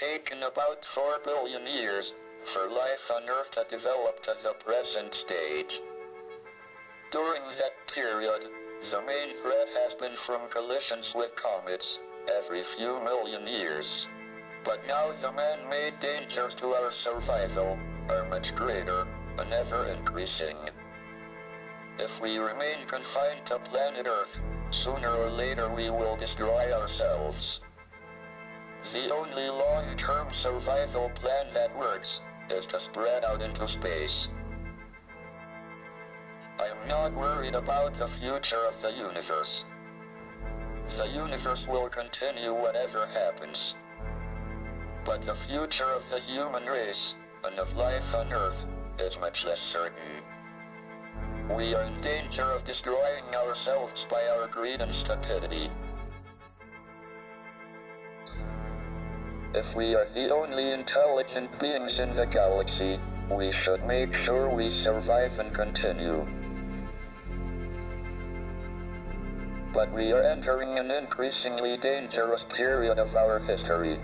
taken about 4 billion years for life on Earth to develop to the present stage. During that period, the main threat has been from collisions with comets, every few million years. But now the man-made dangers to our survival are much greater and ever-increasing. If we remain confined to planet Earth, sooner or later we will destroy ourselves. The only long-term survival plan that works is to spread out into space. I'm not worried about the future of the universe. The universe will continue whatever happens. But the future of the human race, and of life on Earth, is much less certain. We are in danger of destroying ourselves by our greed and stupidity. If we are the only intelligent beings in the galaxy, we should make sure we survive and continue. But we are entering an increasingly dangerous period of our history.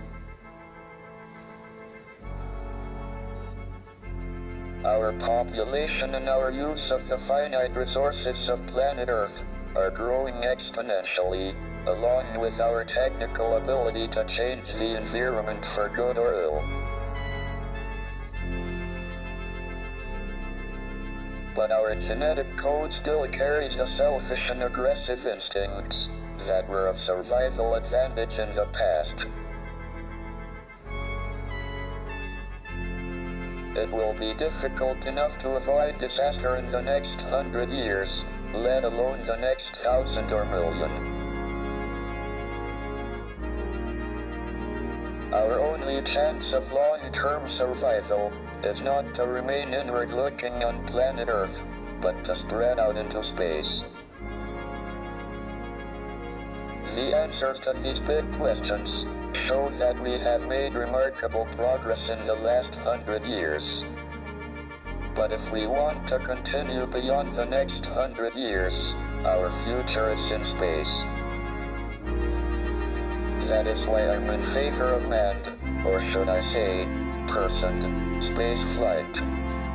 Our population and our use of the finite resources of planet Earth are growing exponentially, along with our technical ability to change the environment for good or ill. But our genetic code still carries the selfish and aggressive instincts that were of survival advantage in the past. It will be difficult enough to avoid disaster in the next 100 years, let alone the next 1,000 or million. Our only chance of long-term survival is not to remain inward-looking on planet Earth, but to spread out into space. The answers to these big questions show that we have made remarkable progress in the last 100 years. But if we want to continue beyond the next 100 years, our future is in space. That is why I'm in favor of manned, or should I say, personed, space flight.